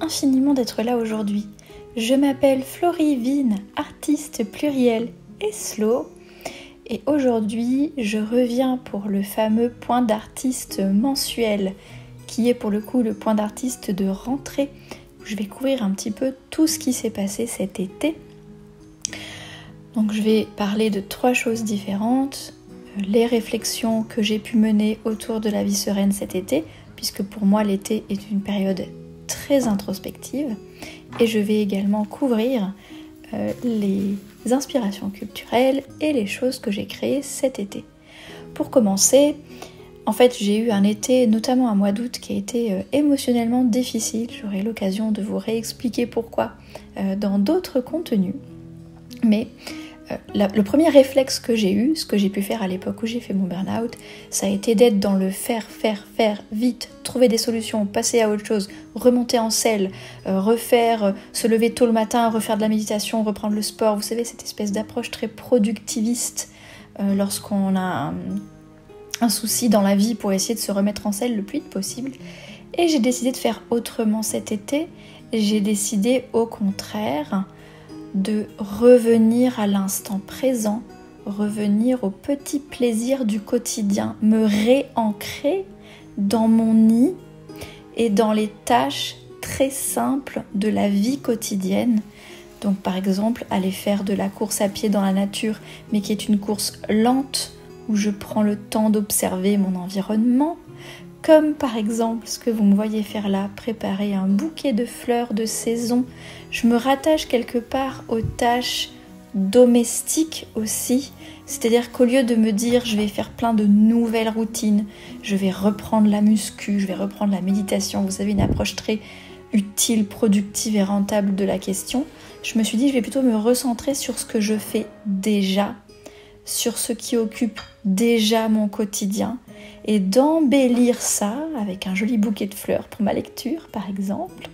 infiniment d'être là aujourd'hui. Je m'appelle Florie Vine, artiste plurielle et slow, et aujourd'hui je reviens pour le fameux point d'artiste mensuel, qui est pour le coup le point d'artiste de rentrée, où je vais couvrir un petit peu tout ce qui s'est passé cet été. Donc je vais parler de trois choses différentes, les réflexions que j'ai pu mener autour de la vie sereine cet été, puisque pour moi l'été est une période très introspective, et je vais également couvrir les inspirations culturelles et les choses que j'ai créées cet été. Pour commencer, en fait j'ai eu un été, notamment un mois d'août, qui a été émotionnellement difficile. J'aurai l'occasion de vous réexpliquer pourquoi dans d'autres contenus. Mais le premier réflexe que j'ai eu, ce que j'ai pu faire à l'époque où j'ai fait mon burn-out, ça a été d'être dans le faire, vite, trouver des solutions, passer à autre chose, remonter en selle, se lever tôt le matin, refaire de la méditation, reprendre le sport. Vous savez, cette espèce d'approche très productiviste lorsqu'on a un souci dans la vie pour essayer de se remettre en selle le plus vite possible. Et j'ai décidé de faire autrement cet été. J'ai décidé au contraire de revenir à l'instant présent, revenir aux petits plaisirs du quotidien, me réancrer dans mon nid et dans les tâches très simples de la vie quotidienne. Donc par exemple, aller faire de la course à pied dans la nature, mais qui est une course lente, où je prends le temps d'observer mon environnement, comme par exemple ce que vous me voyez faire là, préparer un bouquet de fleurs de saison. Je me rattache quelque part aux tâches domestiques aussi, c'est-à-dire qu'au lieu de me dire je vais faire plein de nouvelles routines, je vais reprendre la muscu, je vais reprendre la méditation, vous savez, une approche très utile, productive et rentable de la question, je me suis dit je vais plutôt me recentrer sur ce que je fais déjà, sur ce qui occupe déjà mon quotidien, et d'embellir ça avec un joli bouquet de fleurs pour ma lecture par exemple,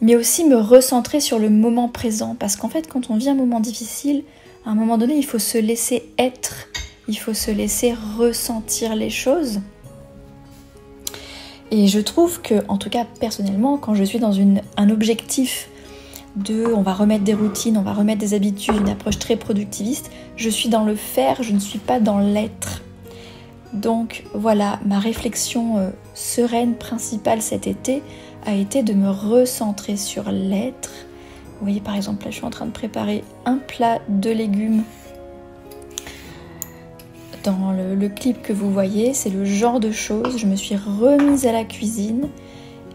mais aussi me recentrer sur le moment présent, parce qu'en fait quand on vit un moment difficile, à un moment donné il faut se laisser être, il faut se laisser ressentir les choses. Et je trouve que, en tout cas personnellement, quand je suis dans un objectif de on va remettre des routines, on va remettre des habitudes, une approche très productiviste, je suis dans le faire, je ne suis pas dans l'être. Donc voilà, ma réflexion sereine principale cet été a été de me recentrer sur l'être. Vous voyez par exemple là, je suis en train de préparer un plat de légumes. Dans le clip que vous voyez, c'est le genre de choses. Je me suis remise à la cuisine.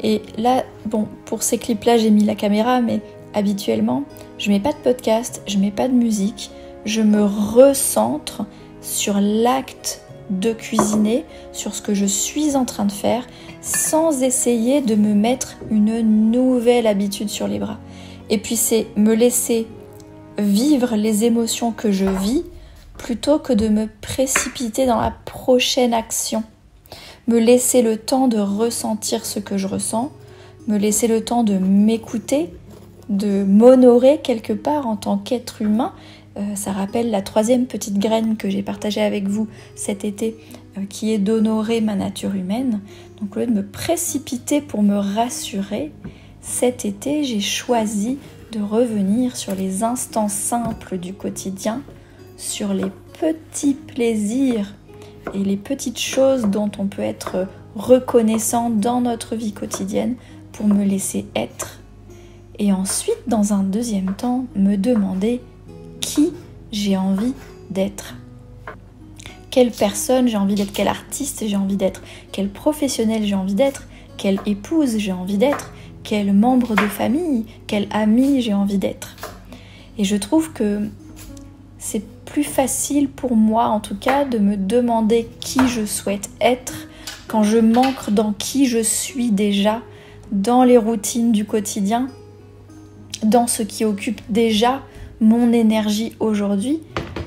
Et là, bon, pour ces clips-là, j'ai mis la caméra, mais habituellement, je mets pas de podcast, je mets pas de musique. Je me recentre sur l'acte de cuisiner, sur ce que je suis en train de faire, sans essayer de me mettre une nouvelle habitude sur les bras. Et puis c'est me laisser vivre les émotions que je vis, plutôt que de me précipiter dans la prochaine action. Me laisser le temps de ressentir ce que je ressens, me laisser le temps de m'écouter, de m'honorer quelque part en tant qu'être humain. Ça rappelle la troisième petite graine que j'ai partagée avec vous cet été, qui est d'honorer ma nature humaine. Donc au lieu de me précipiter pour me rassurer, cet été j'ai choisi de revenir sur les instants simples du quotidien, sur les petits plaisirs et les petites choses dont on peut être reconnaissant dans notre vie quotidienne, pour me laisser être. Et ensuite, dans un deuxième temps, me demander qui j'ai envie d'être. Quelle personne j'ai envie d'être, quel artiste j'ai envie d'être, quel professionnel j'ai envie d'être, quelle épouse j'ai envie d'être, quel membre de famille, quel ami j'ai envie d'être. Et je trouve que c'est plus facile pour moi en tout cas de me demander qui je souhaite être quand je m'ancre dans qui je suis déjà, dans les routines du quotidien, dans ce qui occupe déjà mon énergie aujourd'hui,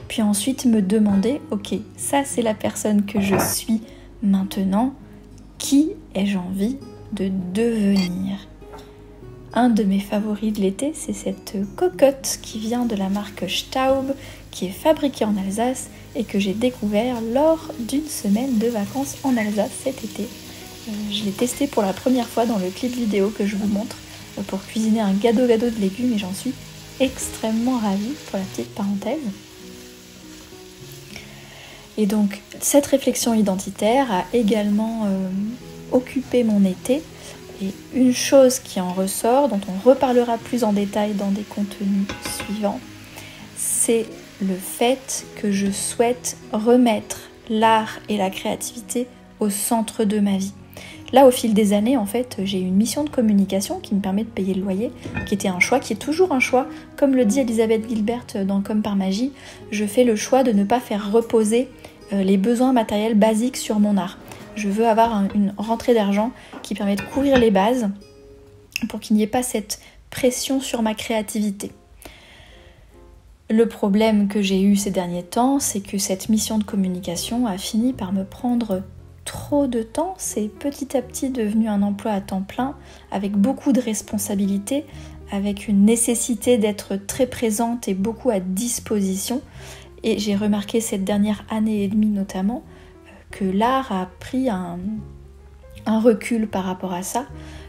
puis ensuite me demander, ok, ça c'est la personne que je suis maintenant, qui ai-je envie de devenir? Un de mes favoris de l'été, c'est cette cocotte qui vient de la marque Staub, qui est fabriquée en Alsace et que j'ai découvert lors d'une semaine de vacances en Alsace cet été. Je l'ai testé pour la première fois dans le clip vidéo que je vous montre pour cuisiner un gado de légumes et j'en suis extrêmement ravie, pour la petite parenthèse. Et donc cette réflexion identitaire a également occupé mon été, et une chose qui en ressort, dont on reparlera plus en détail dans des contenus suivants, c'est le fait que je souhaite remettre l'art et la créativité au centre de ma vie. Là, au fil des années, en fait, j'ai une mission de communication qui me permet de payer le loyer, qui était un choix, qui est toujours un choix. Comme le dit Elisabeth Gilbert dans Comme par Magie, je fais le choix de ne pas faire reposer les besoins matériels basiques sur mon art. Je veux avoir une rentrée d'argent qui permet de couvrir les bases pour qu'il n'y ait pas cette pression sur ma créativité. Le problème que j'ai eu ces derniers temps, c'est que cette mission de communication a fini par me prendre trop de temps, c'est petit à petit devenu un emploi à temps plein, avec beaucoup de responsabilités, avec une nécessité d'être très présente et beaucoup à disposition. Et j'ai remarqué cette dernière année et demie notamment que l'art a pris un recul par rapport à ça,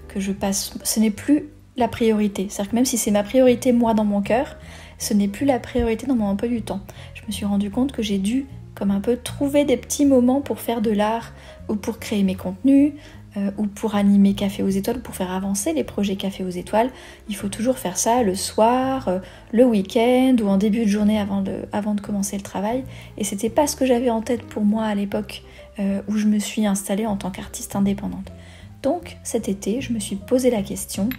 que je passe, ce n'est plus la priorité. C'est-à-dire que même si c'est ma priorité moi dans mon cœur, ce n'est plus la priorité dans mon emploi du temps. Je me suis rendu compte que j'ai dû comme un peu trouver des petits moments pour faire de l'art, ou pour créer mes contenus, ou pour animer Café aux étoiles, pour faire avancer les projets Café aux étoiles. Il faut toujours faire ça le soir, le week-end, ou en début de journée avant de commencer le travail. Et c'était pas ce que j'avais en tête pour moi à l'époque où je me suis installée en tant qu'artiste indépendante. Donc cet été, je me suis posé la question,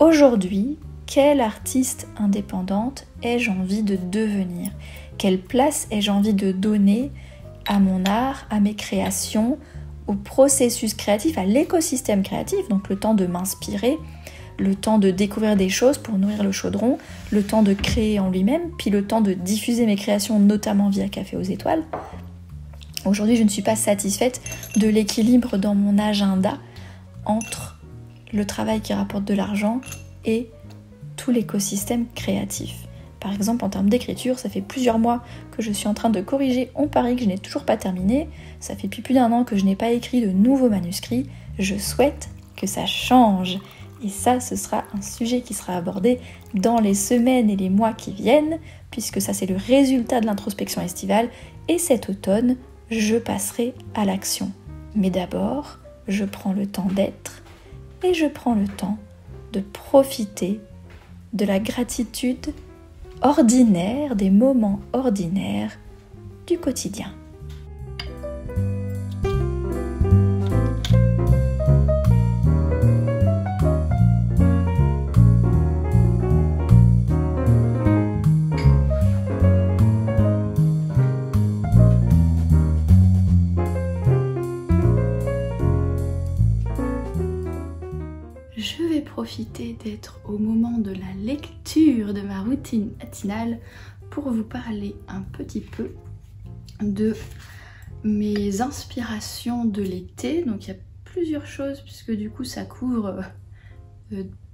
aujourd'hui, quelle artiste indépendante ai-je envie de devenir ? Quelle place ai-je envie de donner à mon art, à mes créations, au processus créatif, à l'écosystème créatif, donc le temps de m'inspirer, le temps de découvrir des choses pour nourrir le chaudron, le temps de créer en lui-même, puis le temps de diffuser mes créations, notamment via Café aux étoiles. Aujourd'hui, je ne suis pas satisfaite de l'équilibre dans mon agenda entre le travail qui rapporte de l'argent et tout l'écosystème créatif. Par exemple, en termes d'écriture, ça fait plusieurs mois que je suis en train de corriger On parie que je n'ai toujours pas terminé. Ça fait plus d'1 an que je n'ai pas écrit de nouveaux manuscrits. Je souhaite que ça change. Et ça, ce sera un sujet qui sera abordé dans les semaines et les mois qui viennent, puisque ça, c'est le résultat de l'introspection estivale. Et cet automne, je passerai à l'action. Mais d'abord, je prends le temps d'être et je prends le temps de profiter de la gratitude ordinaire, des moments ordinaires du quotidien. Je vais profiter d'être au moment de la lecture de ma routine matinale pour vous parler un petit peu de mes inspirations de l'été. Donc il y a plusieurs choses puisque du coup ça couvre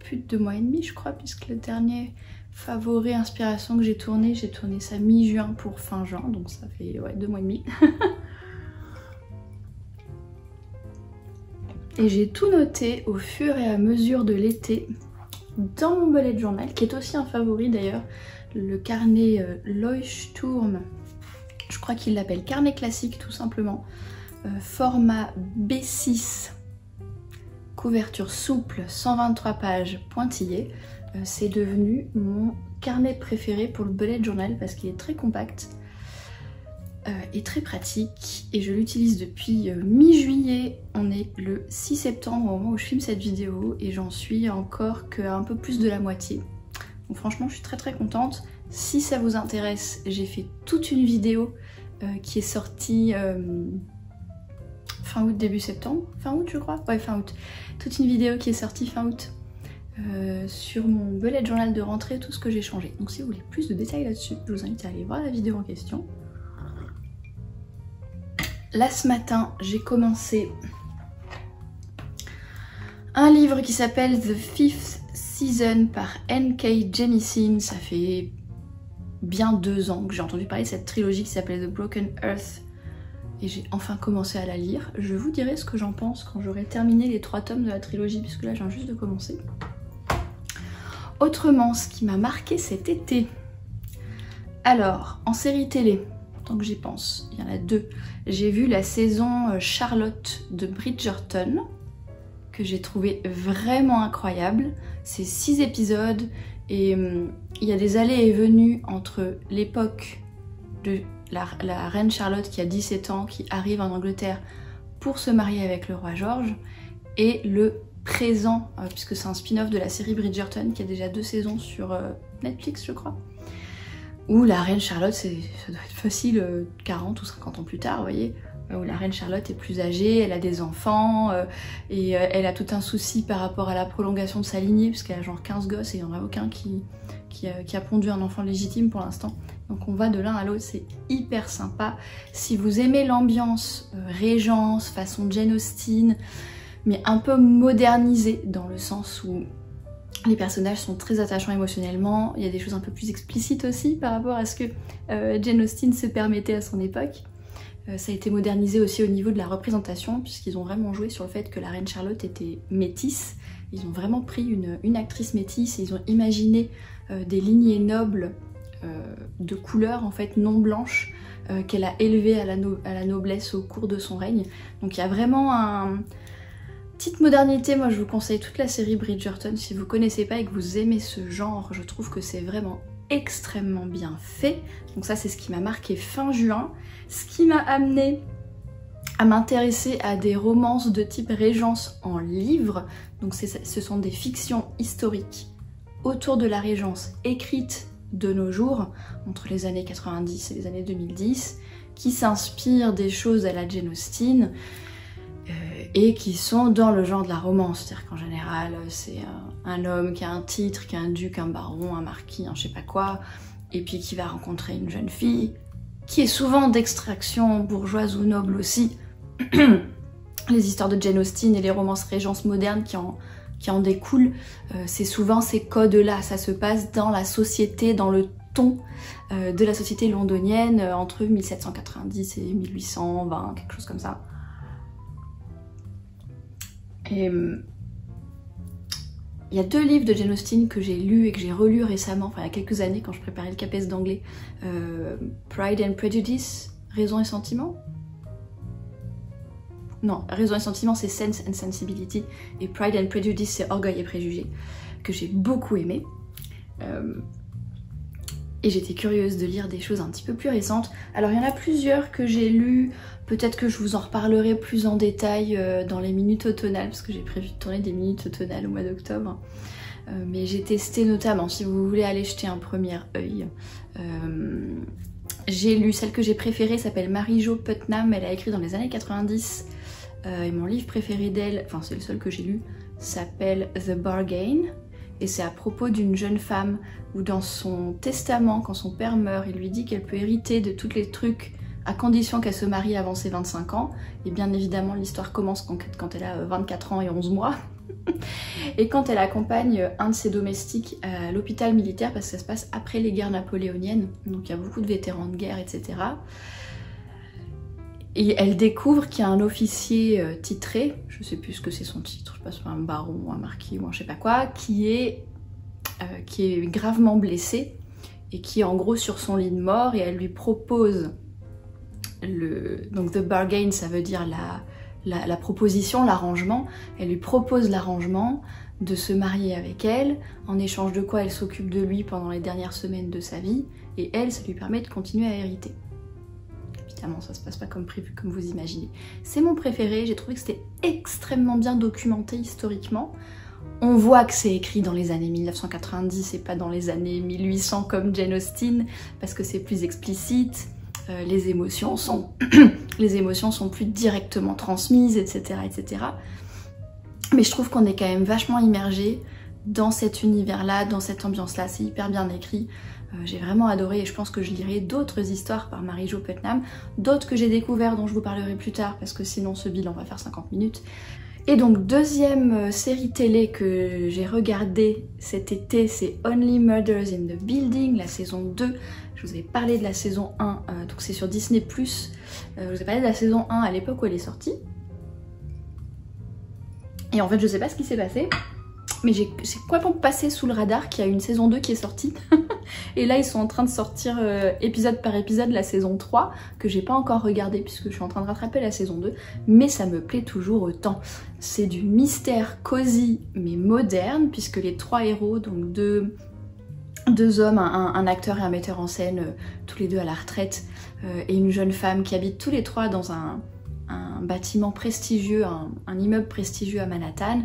plus de 2 mois et demi je crois, puisque le dernier favori inspiration que j'ai tourné ça mi-juin pour fin juin, donc ça fait 2 mois et demi. Et j'ai tout noté au fur et à mesure de l'été dans mon bullet journal, qui est aussi un favori d'ailleurs, le carnet Leuchtturm, je crois qu'il l'appelle carnet classique tout simplement, format B6, couverture souple, 123 pages pointillées. C'est devenu mon carnet préféré pour le bullet journal parce qu'il est très compact et très pratique, et je l'utilise depuis mi-juillet. On est le 6 septembre au moment où je filme cette vidéo et j'en suis encore qu'à un peu plus de la moitié. Donc franchement je suis très très contente. Si ça vous intéresse, j'ai fait toute une vidéo qui est sortie fin août début septembre, fin août je crois, ouais fin août, toute une vidéo qui est sortie fin août sur mon bullet journal de rentrée, tout ce que j'ai changé. Donc si vous voulez plus de détails là-dessus, je vous invite à aller voir la vidéo en question. Là ce matin, j'ai commencé un livre qui s'appelle The Fifth Season par N.K. Jemisin. Ça fait bien 2 ans que j'ai entendu parler de cette trilogie qui s'appelle The Broken Earth et j'ai enfin commencé à la lire. Je vous dirai ce que j'en pense quand j'aurai terminé les 3 tomes de la trilogie, puisque là je viens juste de commencer. Autrement, ce qui m'a marqué cet été. Alors, en série télé, tant que j'y pense, il y en a 2. J'ai vu la saison Charlotte de Bridgerton, que j'ai trouvé vraiment incroyable. C'est 6 épisodes et il y a des allées et venues entre l'époque de la reine Charlotte qui a 17 ans, qui arrive en Angleterre pour se marier avec le roi George, et le présent, puisque c'est un spin-off de la série Bridgerton qui a déjà 2 saisons sur Netflix, je crois, où la reine Charlotte, ça doit être facile 40 ou 50 ans plus tard, vous voyez, où la reine Charlotte est plus âgée, elle a des enfants, et elle a tout un souci par rapport à la prolongation de sa lignée, puisqu'elle a genre 15 gosses et il n'y en a aucun qui a pondu un enfant légitime pour l'instant. Donc on va de l'un à l'autre, c'est hyper sympa. Si vous aimez l'ambiance régence, façon Jane Austen, mais un peu modernisée dans le sens où les personnages sont très attachants émotionnellement, il y a des choses un peu plus explicites aussi par rapport à ce que Jane Austen se permettait à son époque. Ça a été modernisé aussi au niveau de la représentation, puisqu'ils ont vraiment joué sur le fait que la reine Charlotte était métisse. Ils ont vraiment pris une actrice métisse et ils ont imaginé des lignées nobles de couleur en fait non blanche qu'elle a élevée à la noblesse au cours de son règne. Donc il y a vraiment une petite modernité. Moi je vous conseille toute la série Bridgerton si vous connaissez pas et que vous aimez ce genre. Je trouve que c'est vraiment extrêmement bien fait. Donc ça c'est ce qui m'a marqué fin juin. Ce qui m'a amené à m'intéresser à des romances de type régence en livre. Donc ce sont des fictions historiques autour de la régence écrite de nos jours, entre les années 90 et les années 2010, qui s'inspirent des choses à la Jane Austen et qui sont dans le genre de la romance, c'est-à-dire qu'en général c'est un homme qui a un titre, qui a un duc, un baron, un marquis, un je sais pas quoi, et puis qui va rencontrer une jeune fille qui est souvent d'extraction bourgeoise ou noble aussi. Les histoires de Jane Austen et les romances régences modernes qui en découle, c'est souvent ces codes-là, ça se passe dans la société, dans le ton de la société londonienne entre 1790 et 1820, quelque chose comme ça. Et il y a 2 livres de Jane Austen que j'ai lus et que j'ai relus récemment, enfin il y a quelques années quand je préparais le CAPES d'anglais, Pride and Prejudice, Raison et Sentiment. Non, Raison et Sentiment, c'est Sense and Sensibility, et Pride and Prejudice, c'est Orgueil et Préjugés, que j'ai beaucoup aimé. Et j'étais curieuse de lire des choses un petit peu plus récentes. Alors il y en a plusieurs que j'ai lues, peut-être que je vous en reparlerai plus en détail dans les minutes automnales, parce que j'ai prévu de tourner des minutes automnales au mois d'octobre. Mais j'ai testé notamment, si vous voulez aller jeter un premier œil, j'ai lu, celle que j'ai préférée s'appelle Mary Jo Putney, elle a écrit dans les années 90, et mon livre préféré d'elle, enfin c'est le seul que j'ai lu, s'appelle The Bargain, et c'est à propos d'une jeune femme où dans son testament, quand son père meurt, il lui dit qu'elle peut hériter de tous les trucs à condition qu'elle se marie avant ses 25 ans, et bien évidemment l'histoire commence quand elle a 24 ans et 11 mois, et quand elle accompagne un de ses domestiques à l'hôpital militaire, parce que ça se passe après les guerres napoléoniennes, donc il y a beaucoup de vétérans de guerre, etc. Et elle découvre qu'il y a un officier titré, je sais plus ce que c'est son titre, je sais pas, un baron ou un marquis ou un je sais pas quoi, qui est gravement blessé et qui est en gros sur son lit de mort, et elle lui propose donc The Bargain, ça veut dire la proposition, l'arrangement. Elle lui propose l'arrangement de se marier avec elle, en échange de quoi elle s'occupe de lui pendant les dernières semaines de sa vie, et elle, ça lui permet de continuer à hériter. Évidemment, ça se passe pas comme prévu, comme vous imaginez. C'est mon préféré, j'ai trouvé que c'était extrêmement bien documenté historiquement. On voit que c'est écrit dans les années 1990 et pas dans les années 1800 comme Jane Austen, parce que c'est plus explicite. Les émotions sont plus directement transmises, etc., etc. Mais je trouve qu'on est quand même vachement immergé dans cet univers-là, dans cette ambiance-là. C'est hyper bien écrit. J'ai vraiment adoré, et je pense que je lirai d'autres histoires par Mary Jo Putney, d'autres que j'ai découvertes dont je vous parlerai plus tard, parce que sinon ce bilan va faire 50 minutes. Et donc deuxième série télé que j'ai regardée cet été, c'est Only Murders in the Building, la saison 2. Je vous ai parlé de la saison 1, donc c'est sur Disney+. Je vous ai parlé de la saison 1 à l'époque où elle est sortie. Et en fait je sais pas ce qui s'est passé, mais j'ai complètement passé sous le radar qu'il y a une saison 2 qui est sortie. Et là ils sont en train de sortir épisode par épisode la saison 3, que j'ai pas encore regardée puisque je suis en train de rattraper la saison 2, mais ça me plaît toujours autant. C'est du mystère cosy mais moderne, puisque les trois héros, donc deux hommes, un acteur et un metteur en scène, tous les deux à la retraite, et une jeune femme qui habitent tous les trois dans un bâtiment prestigieux, un immeuble prestigieux à Manhattan,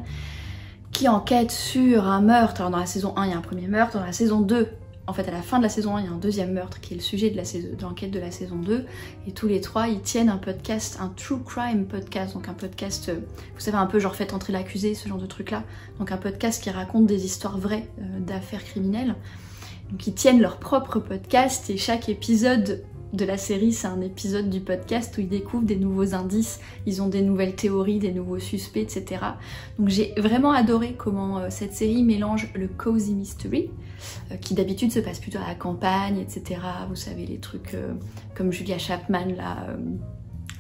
qui enquête sur un meurtre. Alors dans la saison 1 il y a un premier meurtre, dans la saison 2, en fait à la fin de la saison 1 il y a un deuxième meurtre qui est le sujet de l'enquête de la saison 2, et tous les trois ils tiennent un podcast, un true crime podcast, donc un podcast, vous savez, un peu genre faites entrer l'accusé, ce genre de truc là, donc un podcast qui raconte des histoires vraies d'affaires criminelles. Donc ils tiennent leur propre podcast et chaque épisode de la série, c'est un épisode du podcast où ils découvrent des nouveaux indices, ils ont des nouvelles théories, des nouveaux suspects, etc. Donc j'ai vraiment adoré comment cette série mélange le cozy mystery, qui d'habitude se passe plutôt à la campagne, etc. Vous savez, les trucs comme Julia Chapman, là,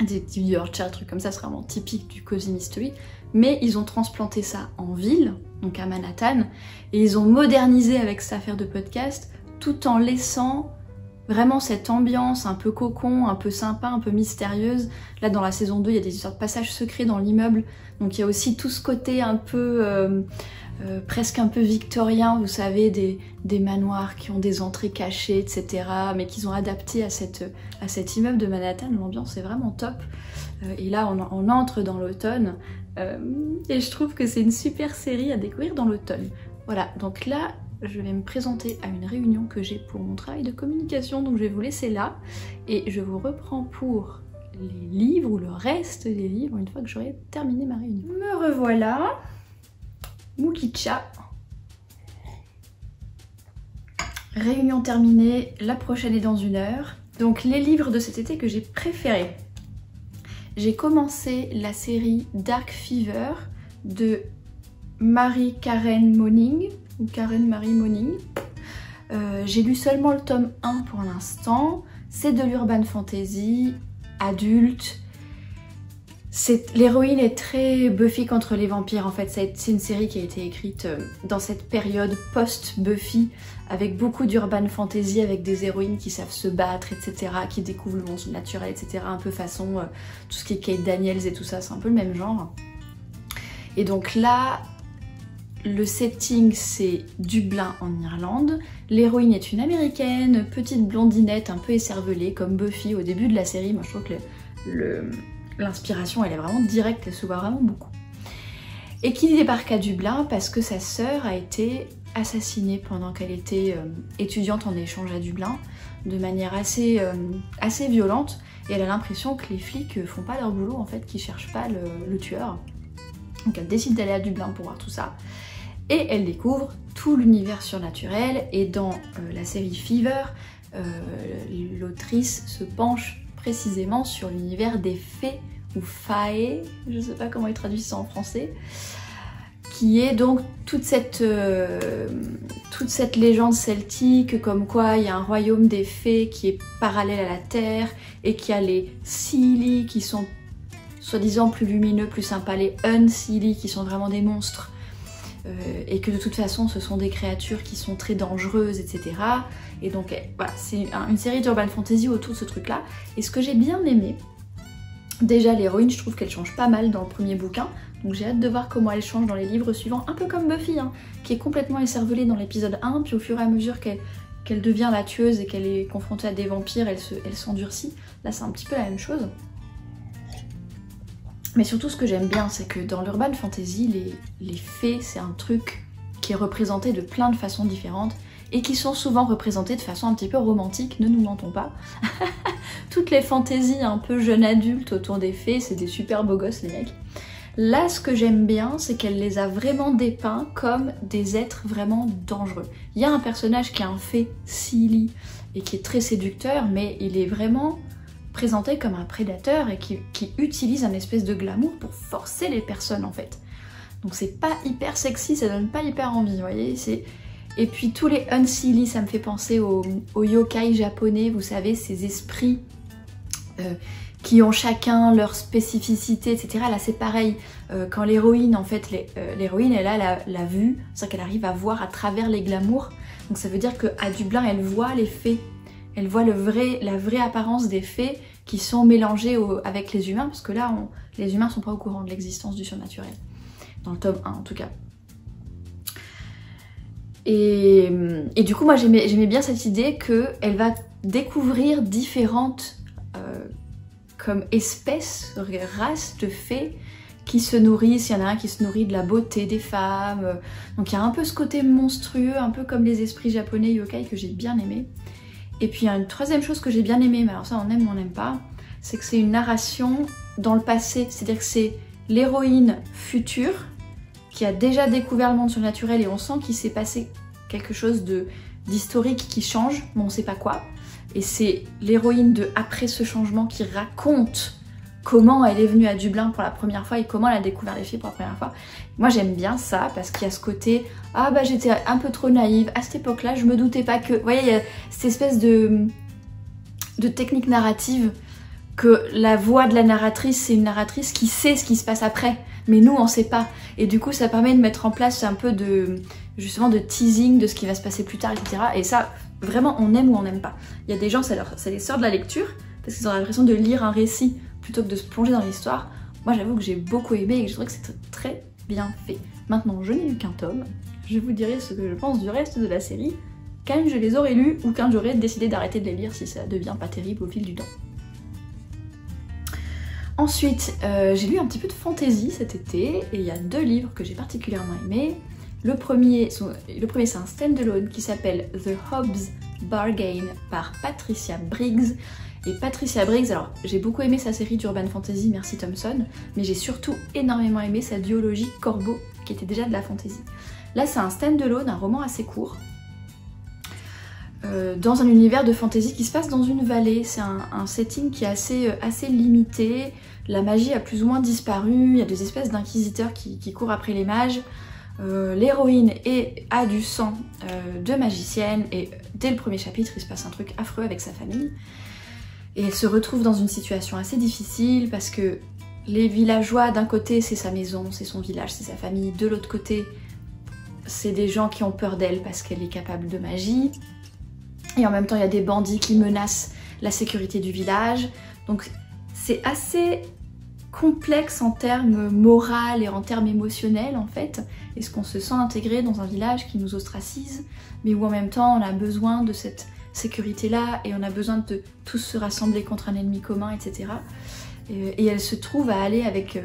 des Yorkshire, trucs comme ça, c'est vraiment typique du cozy mystery. Mais ils ont transplanté ça en ville, donc à Manhattan, et ils ont modernisé avec cette affaire de podcast, tout en laissant vraiment cette ambiance un peu cocon, un peu sympa, un peu mystérieuse. Là dans la saison 2 il y a des histoires de passages secrets dans l'immeuble, donc il y a aussi tout ce côté un peu presque un peu victorien, vous savez, des manoirs qui ont des entrées cachées, etc. mais qu'ils ont adapté à cet immeuble de Manhattan. L'ambiance est vraiment top, et là on entre dans l'automne, et je trouve que c'est une super série à découvrir dans l'automne. Voilà, donc là je vais me présenter à une réunion que j'ai pour mon travail de communication, donc je vais vous laisser là et je vous reprends pour les livres ou le reste des livres une fois que j'aurai terminé ma réunion. Me revoilà, Mukicha. Réunion terminée, la prochaine est dans une heure. Donc les livres de cet été que j'ai préférés. J'ai commencé la série Dark Fever de Karen Moning, ou Karen Marie Moning. J'ai lu seulement le tome 1 pour l'instant. C'est de l'urban fantasy, adulte. L'héroïne est très Buffy contre les vampires en fait. C'est une série qui a été écrite dans cette période post-Buffy, avec beaucoup d'urban fantasy, avec des héroïnes qui savent se battre, etc., qui découvrent le monde naturel, etc., un peu façon tout ce qui est Kate Daniels et tout ça, c'est un peu le même genre. Et donc là, le setting c'est Dublin en Irlande, l'héroïne est une américaine, petite blondinette un peu écervelée comme Buffy au début de la série. Moi je trouve que l'inspiration elle est vraiment directe, elle se voit vraiment beaucoup. Et qui débarque à Dublin parce que sa sœur a été assassinée pendant qu'elle était étudiante en échange à Dublin, de manière assez violente, et elle a l'impression que les flics font pas leur boulot en fait, qu'ils cherchent pas le tueur. Donc elle décide d'aller à Dublin pour voir tout ça. Et elle découvre tout l'univers surnaturel, et dans la série Fever, l'autrice se penche précisément sur l'univers des fées, ou fae, je sais pas comment ils traduisent ça en français, qui est donc toute cette légende celtique comme quoi il y a un royaume des fées qui est parallèle à la Terre, et qu'il y a les Seely qui sont soi-disant plus lumineux, plus sympa, les Unseely qui sont vraiment des monstres, et que de toute façon ce sont des créatures qui sont très dangereuses, etc. Et donc voilà, c'est une série d'urban fantasy autour de ce truc là. Et ce que j'ai bien aimé, déjà l'héroïne, je trouve qu'elle change pas mal dans le premier bouquin, donc j'ai hâte de voir comment elle change dans les livres suivants, un peu comme Buffy, hein, qui est complètement écervelée dans l'épisode 1, puis au fur et à mesure qu'elle devient la tueuse et qu'elle est confrontée à des vampires, elle s'endurcit. Là c'est un petit peu la même chose. Mais surtout, ce que j'aime bien, c'est que dans l'urban fantasy, les fées, c'est un truc qui est représenté de plein de façons différentes et qui sont souvent représentées de façon un petit peu romantique, ne nous mentons pas. Toutes les fantaisies un peu jeunes adultes autour des fées, c'est des super beaux gosses les mecs. Là, ce que j'aime bien, c'est qu'elle les a vraiment dépeints comme des êtres vraiment dangereux. Il y a un personnage qui est un fée Seely et qui est très séducteur, mais il est vraiment présenté comme un prédateur et qui utilise un espèce de glamour pour forcer les personnes en fait. Donc c'est pas hyper sexy, ça donne pas hyper envie, vous voyez. Et puis tous les Unseely, ça me fait penser aux yokai japonais, vous savez, ces esprits qui ont chacun leur spécificité, etc. Là c'est pareil, quand l'héroïne, en fait, l'héroïne elle a la vue, c'est-à-dire qu'elle arrive à voir à travers les glamours, donc ça veut dire qu'à Dublin elle voit les fées, elle voit la vraie apparence des fées qui sont mélangées avec les humains, parce que là les humains sont pas au courant de l'existence du surnaturel, dans le tome 1 en tout cas. Et du coup moi j'aimais bien cette idée qu'elle va découvrir différentes comme espèces, races de fées qui se nourrissent, il y en a un qui se nourrit de la beauté des femmes, donc il y a un peu ce côté monstrueux, un peu comme les esprits japonais yokai que j'ai bien aimé. Et puis il y a une troisième chose que j'ai bien aimée, mais alors ça on aime ou on n'aime pas, c'est que c'est une narration dans le passé, c'est-à-dire que c'est l'héroïne future qui a déjà découvert le monde surnaturel et on sent qu'il s'est passé quelque chose d'historique qui change, mais on ne sait pas quoi. Et c'est l'héroïne de après ce changement qui raconte comment elle est venue à Dublin pour la première fois et comment elle a découvert les filles pour la première fois. Moi j'aime bien ça parce qu'il y a ce côté « Ah bah j'étais un peu trop naïve, à cette époque-là je me doutais pas que... » Vous voyez, il y a cette espèce de technique narrative que la voix de la narratrice, c'est une narratrice qui sait ce qui se passe après, mais nous on sait pas. Et du coup ça permet de mettre en place un peu de teasing de ce qui va se passer plus tard, etc. Et ça, vraiment on aime ou on n'aime pas. Il y a des gens, ça les sort de la lecture, parce qu'ils ont l'impression de lire un récit plutôt que de se plonger dans l'histoire. Moi j'avoue que j'ai beaucoup aimé et que je trouve que c'est très bien fait. Maintenant je n'ai lu qu'un tome, je vous dirai ce que je pense du reste de la série quand je les aurai lus ou quand j'aurai décidé d'arrêter de les lire si ça devient pas terrible au fil du temps. Ensuite, j'ai lu un petit peu de fantasy cet été, et il y a deux livres que j'ai particulièrement aimés. Le premier c'est un stand-alone qui s'appelle The Bargain par Patricia Briggs. Et Patricia Briggs, alors j'ai beaucoup aimé sa série d'Urban Fantasy, merci Thompson, mais j'ai surtout énormément aimé sa duologie Corbeau, qui était déjà de la fantasy. Là c'est un stand-alone, un roman assez court, dans un univers de fantasy qui se passe dans une vallée. C'est un setting qui est assez limité, la magie a plus ou moins disparu, il y a des espèces d'inquisiteurs qui courent après les mages, l'héroïne a du sang de magicienne, et dès le premier chapitre il se passe un truc affreux avec sa famille, et elle se retrouve dans une situation assez difficile parce que les villageois, d'un côté c'est sa maison, c'est son village, c'est sa famille, de l'autre côté c'est des gens qui ont peur d'elle parce qu'elle est capable de magie. Et en même temps, il y a des bandits qui menacent la sécurité du village. Donc c'est assez complexe en termes moral et en termes émotionnels en fait. Est-ce qu'on se sent intégré dans un village qui nous ostracise, mais où en même temps on a besoin de cette sécurité-là et on a besoin de tous se rassembler contre un ennemi commun, etc. Et elle se trouve à aller avec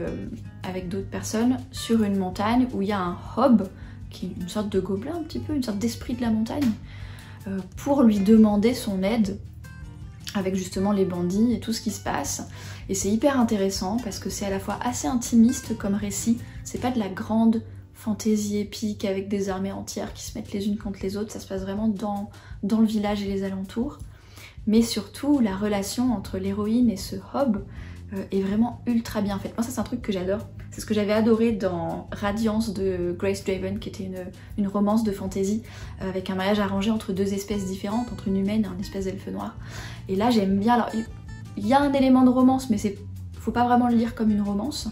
d'autres personnes sur une montagne où il y a un hob, qui est une sorte de gobelin un petit peu, une sorte d'esprit de la montagne, pour lui demander son aide avec justement les bandits et tout ce qui se passe. Et c'est hyper intéressant parce que c'est à la fois assez intimiste comme récit, c'est pas de la grande fantaisie épique avec des armées entières qui se mettent les unes contre les autres, ça se passe vraiment dans le village et les alentours, mais surtout la relation entre l'héroïne et ce hob est vraiment ultra bien faite. Moi ça c'est un truc que j'adore, c'est ce que j'avais adoré dans Radiance de Grace Draven, qui était une romance de fantasy avec un mariage arrangé entre deux espèces différentes, entre une humaine et un espèce d'elfe noir. Et là j'aime bien, alors il y a un élément de romance mais faut pas vraiment le lire comme une romance,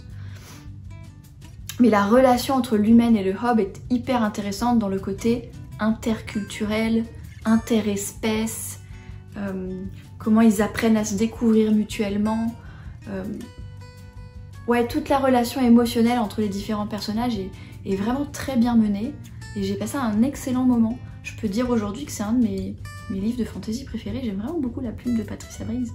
mais la relation entre l'humaine et le hob est hyper intéressante dans le côté interculturel, interespèce, comment ils apprennent à se découvrir mutuellement, ouais, toute la relation émotionnelle entre les différents personnages est vraiment très bien menée et j'ai passé un excellent moment. Je peux dire aujourd'hui que c'est un de mes livres de fantasy préférés, j'aime vraiment beaucoup la plume de Patricia Briggs.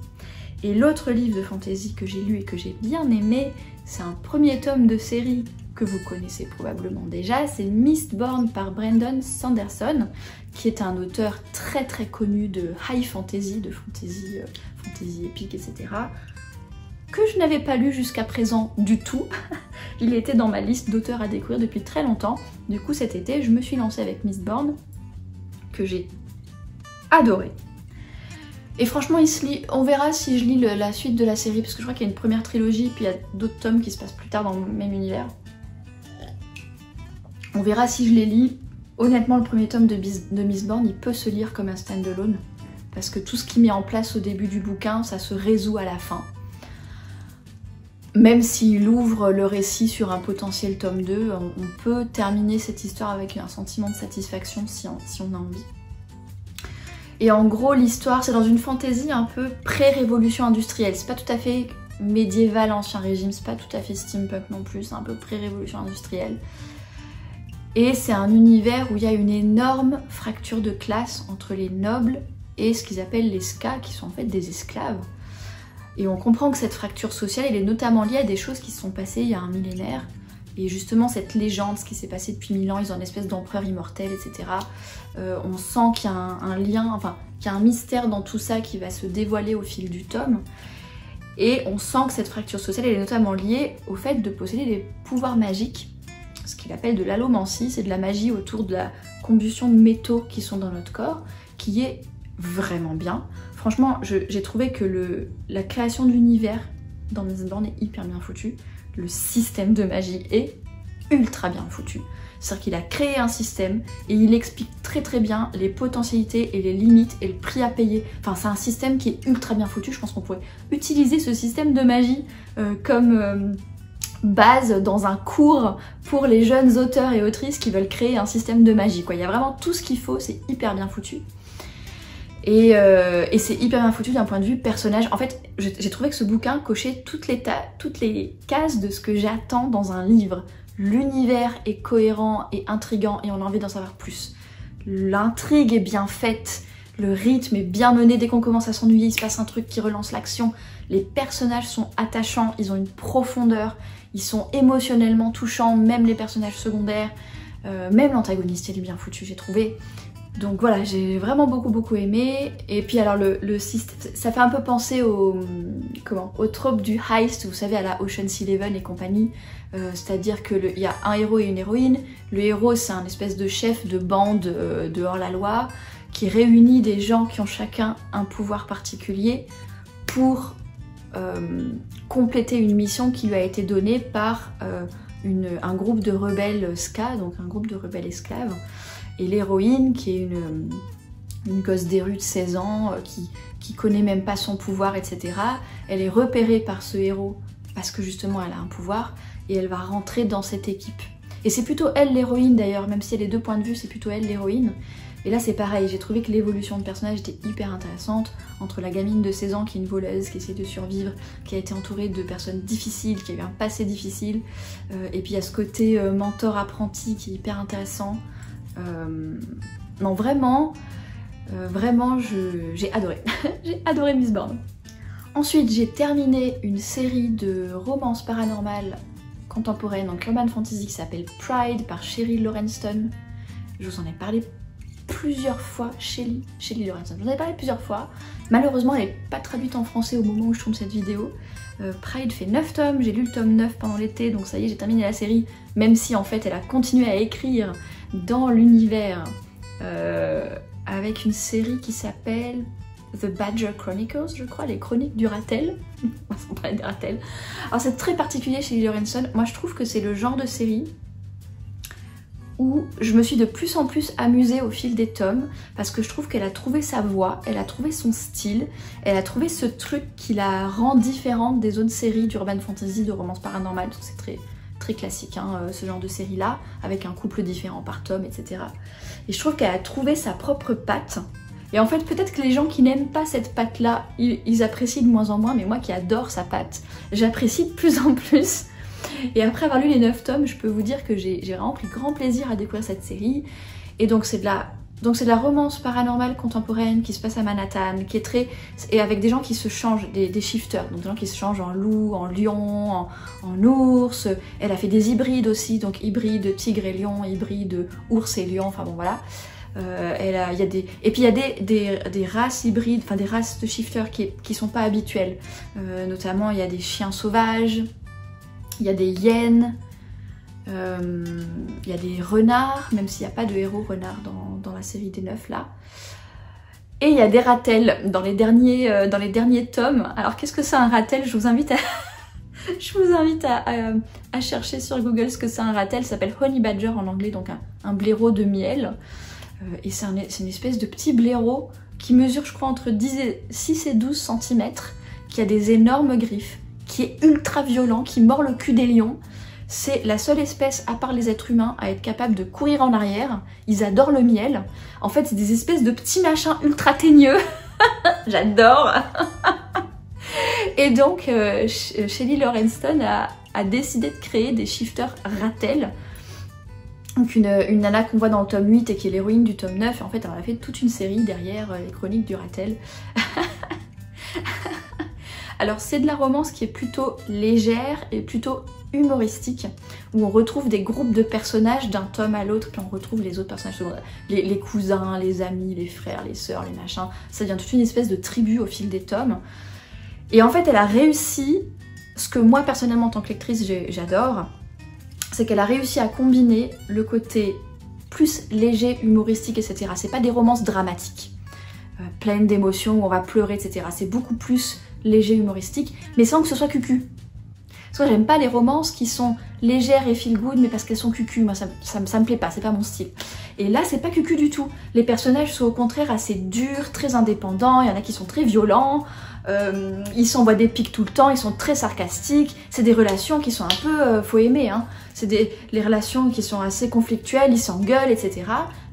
Et l'autre livre de fantasy que j'ai lu et que j'ai bien aimé, c'est un premier tome de série que vous connaissez probablement déjà, c'est Mistborn par Brandon Sanderson, qui est un auteur très très connu de high fantasy, de fantasy épique, etc., que je n'avais pas lu jusqu'à présent du tout. Il était dans ma liste d'auteurs à découvrir depuis très longtemps. Du coup cet été je me suis lancée avec Mistborn, que j'ai adoré. Et franchement, il se lit. On verra si je lis la suite de la série, parce que je crois qu'il y a une première trilogie, puis il y a d'autres tomes qui se passent plus tard dans le même univers. On verra si je les lis. Honnêtement, le premier tome de Mistborn, il peut se lire comme un stand-alone, parce que tout ce qui met en place au début du bouquin, ça se résout à la fin. Même s'il ouvre le récit sur un potentiel tome 2, on peut terminer cette histoire avec un sentiment de satisfaction si on a envie. Et en gros, l'histoire, c'est dans une fantaisie un peu pré-révolution industrielle. C'est pas tout à fait médiéval, ancien régime, c'est pas tout à fait steampunk non plus, c'est un peu pré-révolution industrielle. Et c'est un univers où il y a une énorme fracture de classe entre les nobles et ce qu'ils appellent les ska, qui sont en fait des esclaves. Et on comprend que cette fracture sociale, elle est notamment liée à des choses qui se sont passées il y a un millénaire. Et justement, cette légende, ce qui s'est passé depuis 1000 ans, ils ont une espèce d'empereur immortel, etc. On sent qu'il y a un lien, enfin, qu'il y a un mystère dans tout ça qui va se dévoiler au fil du tome. Et on sent que cette fracture sociale, elle est notamment liée au fait de posséder des pouvoirs magiques, ce qu'il appelle de l'allomancie, c'est de la magie autour de la combustion de métaux qui sont dans notre corps, qui est vraiment bien. Franchement, j'ai trouvé que la création de l'univers dans Mistborn est hyper bien foutue. Le système de magie est ultra bien foutu. C'est-à-dire qu'il a créé un système et il explique très très bien les potentialités et les limites et le prix à payer. Enfin, c'est un système qui est ultra bien foutu. Je pense qu'on pourrait utiliser ce système de magie comme base dans un cours pour les jeunes auteurs et autrices qui veulent créer un système de magie, quoi. Il y a vraiment tout ce qu'il faut, c'est hyper bien foutu. Et c'est hyper bien foutu d'un point de vue personnage. En fait, j'ai trouvé que ce bouquin cochait toutes les cases de ce que j'attends dans un livre. L'univers est cohérent et intriguant et on a envie d'en savoir plus. L'intrigue est bien faite, le rythme est bien mené. Dès qu'on commence à s'ennuyer, il se passe un truc qui relance l'action. Les personnages sont attachants, ils ont une profondeur, ils sont émotionnellement touchants, même les personnages secondaires, même l'antagoniste, il est bien foutu, j'ai trouvé. Donc voilà, j'ai vraiment beaucoup aimé. Et puis alors le système, ça fait un peu penser au trope du heist, vous savez, à la Ocean's Eleven et compagnie. C'est-à-dire qu'il y a un héros et une héroïne. Le héros, c'est un espèce de chef de bande de hors-la-loi qui réunit des gens qui ont chacun un pouvoir particulier pour compléter une mission qui lui a été donnée par un groupe de rebelles ska, donc un groupe de rebelles esclaves. Et l'héroïne, qui est une gosse des rues de 16 ans, qui connaît même pas son pouvoir, etc. Elle est repérée par ce héros parce que justement elle a un pouvoir et elle va rentrer dans cette équipe. Et c'est plutôt elle l'héroïne d'ailleurs, même si elle est deux points de vue, c'est plutôt elle l'héroïne. Et là c'est pareil, j'ai trouvé que l'évolution de personnage était hyper intéressante, entre la gamine de 16 ans qui est une voleuse, qui essaie de survivre, qui a été entourée de personnes difficiles, qui a eu un passé difficile, et puis il y a ce côté mentor-apprenti qui est hyper intéressant. Non, vraiment, j'ai adoré. J'ai adoré Mistborn. Ensuite, j'ai terminé une série de romances paranormales contemporaines en urban fantasy qui s'appelle Pride par Shelly Laurenston. Je vous en ai parlé plusieurs fois, Shelly Laurenston. Je vous en ai parlé plusieurs fois. Malheureusement, elle n'est pas traduite en français au moment où je tourne cette vidéo. Pride fait 9 tomes, j'ai lu le tome 9 pendant l'été, donc ça y est, j'ai terminé la série, même si en fait elle a continué à écrire dans l'univers avec une série qui s'appelle The Badger Chronicles, je crois, les chroniques du ratel. On s'en parle des ratels. Alors c'est très particulier chez Shelly Laurenston, moi je trouve que c'est le genre de série où je me suis de plus en plus amusée au fil des tomes, parce que je trouve qu'elle a trouvé sa voix, elle a trouvé son style, elle a trouvé ce truc qui la rend différente des autres séries d'urban fantasy, de romances paranormales, donc c'est très, très classique hein, ce genre de série-là, avec un couple différent par tome, etc. Et je trouve qu'elle a trouvé sa propre patte, et en fait peut-être que les gens qui n'aiment pas cette patte-là, ils apprécient de moins en moins, mais moi qui adore sa patte, j'apprécie de plus en plus. Et après avoir lu les 9 tomes, je peux vous dire que j'ai vraiment pris grand plaisir à découvrir cette série. Et donc c'est de la romance paranormale contemporaine qui se passe à Manhattan, qui est très... et avec des gens qui se changent, des shifters, donc des gens qui se changent en loup, en lion, en ours. Elle a fait des hybrides aussi, donc hybride tigre et lion, hybride ours et lion, enfin bon voilà. Et puis il y a des races hybrides, enfin des races de shifters qui sont pas habituelles. Notamment il y a des chiens sauvages, il y a des hyènes, il y a des renards, même s'il n'y a pas de héros renards dans la série des 9 là. Et il y a des ratels dans les derniers tomes. Alors qu'est-ce que c'est un ratel? Je vous invite à... Je vous invite à chercher sur Google ce que c'est un ratel. Ça s'appelle Honey Badger en anglais, donc un blaireau de miel. Et c'est une espèce de petit blaireau qui mesure, je crois, entre 6 et 12 cm, qui a des énormes griffes, qui est ultra violent, qui mord le cul des lions. C'est la seule espèce, à part les êtres humains, à être capable de courir en arrière. Ils adorent le miel. En fait, c'est des espèces de petits machins ultra teigneux. J'adore. Et donc, Shelly Laurenston a décidé de créer des shifters ratels. Donc une nana qu'on voit dans le tome 8 et qui est l'héroïne du tome 9. Et en fait, elle a fait toute une série derrière les chroniques du ratel. Alors, c'est de la romance qui est plutôt légère et plutôt humoristique, où on retrouve des groupes de personnages d'un tome à l'autre, puis on retrouve les autres personnages secondaires, les cousins, les amis, les frères, les sœurs, les machins. Ça devient toute une espèce de tribu au fil des tomes. Et en fait, elle a réussi, ce que moi personnellement en tant que lectrice j'adore, c'est qu'elle a réussi à combiner le côté plus léger, humoristique, etc. C'est pas des romances dramatiques, pleines d'émotions, où on va pleurer, etc. C'est beaucoup plus léger, humoristique, mais sans que ce soit cucu. Parce que j'aime pas les romances qui sont légères et feel good, mais parce qu'elles sont cucu, moi ça me plaît pas, c'est pas mon style. Et là, c'est pas cucu du tout. Les personnages sont au contraire assez durs, très indépendants, il y en a qui sont très violents, ils s'envoient des pics tout le temps, ils sont très sarcastiques, c'est des relations qui sont un peu... faut aimer, hein. C'est les relations qui sont assez conflictuelles, ils s'engueulent, etc.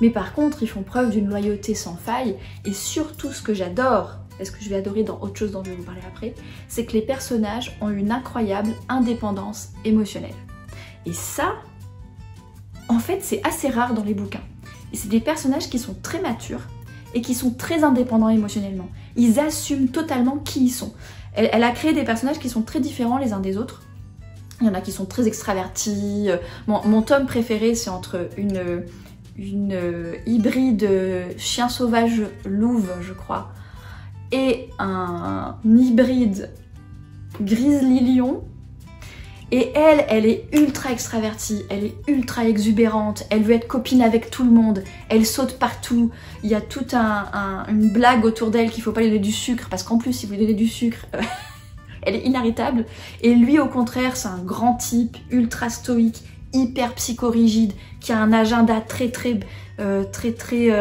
Mais par contre, ils font preuve d'une loyauté sans faille, et surtout ce que j'adore, et ce que je vais adorer dans autre chose dont je vais vous parler après, c'est que les personnages ont une incroyable indépendance émotionnelle. Et ça, en fait, c'est assez rare dans les bouquins. Et c'est des personnages qui sont très matures et qui sont très indépendants émotionnellement. Ils assument totalement qui ils sont. Elle a créé des personnages qui sont très différents les uns des autres. Il y en a qui sont très extravertis. Mon tome préféré, c'est entre une hybride chien sauvage louve, je crois, et un hybride grizzly-lion. Et elle est ultra extravertie, elle est ultra exubérante, elle veut être copine avec tout le monde, elle saute partout, il y a toute une blague autour d'elle qu'il ne faut pas lui donner du sucre, parce qu'en plus, si vous lui donnez du sucre, elle est inarrêtable. Et lui, au contraire, c'est un grand type, ultra stoïque, hyper psychorigide, qui a un agenda très très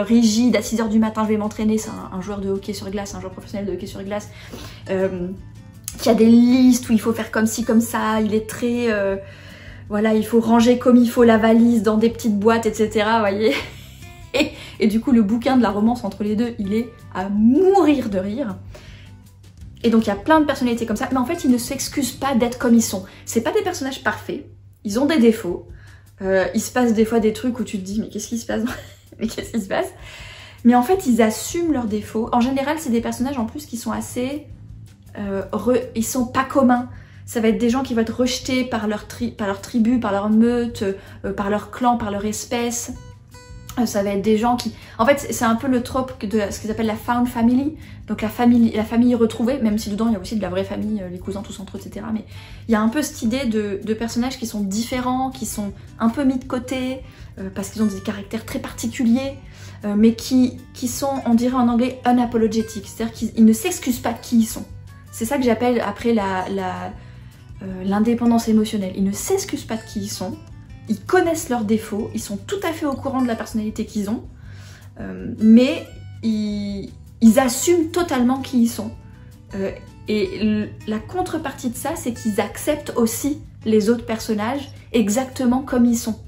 rigide. À 6 h du matin, je vais m'entraîner. C'est un joueur de hockey sur glace, un joueur professionnel de hockey sur glace, qui a des listes où il faut faire comme ci, comme ça. Il est très... voilà, il faut ranger comme il faut la valise dans des petites boîtes, etc. Vous voyez, et du coup, le bouquin de la romance entre les deux, il est à mourir de rire. Et donc, il y a plein de personnalités comme ça. Mais en fait, ils ne s'excusent pas d'être comme ils sont. C'est pas des personnages parfaits. Ils ont des défauts. Il se passe des fois des trucs où tu te dis mais qu'est-ce qui se passe? Mais qu'est-ce qui se passe? Mais en fait, ils assument leurs défauts. En général, c'est des personnages en plus qui sont assez... ils sont pas communs. Ça va être des gens qui vont être rejetés par leur tribu, par leur meute, par leur clan, par leur espèce. Ça va être des gens qui... En fait, c'est un peu le trope de ce qu'ils appellent la found family. Donc la famille retrouvée, même si dedans il y a aussi de la vraie famille, les cousins tous entre eux, etc. Mais il y a un peu cette idée de personnages qui sont différents, qui sont un peu mis de côté, parce qu'ils ont des caractères très particuliers, mais qui sont, on dirait en anglais, unapologétiques. C'est-à-dire qu'ils ne s'excusent pas de qui ils sont. C'est ça que j'appelle après l'indépendance émotionnelle. Ils ne s'excusent pas de qui ils sont. Ils connaissent leurs défauts, ils sont tout à fait au courant de la personnalité qu'ils ont, mais ils assument totalement qui ils sont. Et la contrepartie de ça, c'est qu'ils acceptent aussi les autres personnages exactement comme ils sont.